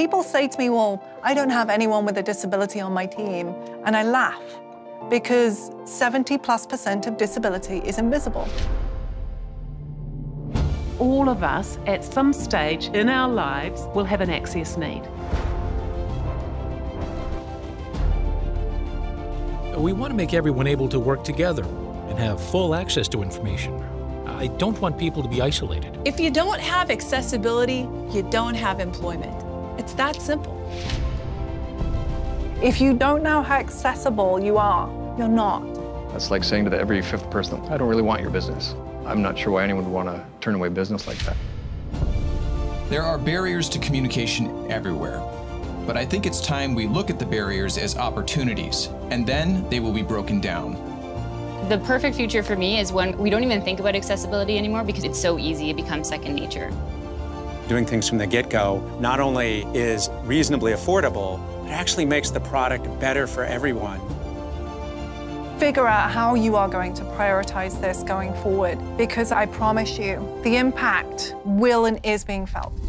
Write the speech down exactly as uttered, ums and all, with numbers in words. People say to me, well, I don't have anyone with a disability on my team, and I laugh because seventy plus percent of disability is invisible. All of us at some stage in our lives will have an access need. We want to make everyone able to work together and have full access to information. I don't want people to be isolated. If you don't have accessibility, you don't have employment. It's that simple. If you don't know how accessible you are, you're not. That's like saying to every fifth person, I don't really want your business. I'm not sure why anyone would want to turn away business like that. There are barriers to communication everywhere, but I think it's time we look at the barriers as opportunities, and then they will be broken down. The perfect future for me is when we don't even think about accessibility anymore because it's so easy, it becomes second nature. Doing things from the get-go not only is reasonably affordable, it actually makes the product better for everyone. Figure out how you are going to prioritize this going forward, because I promise you, the impact will and is being felt.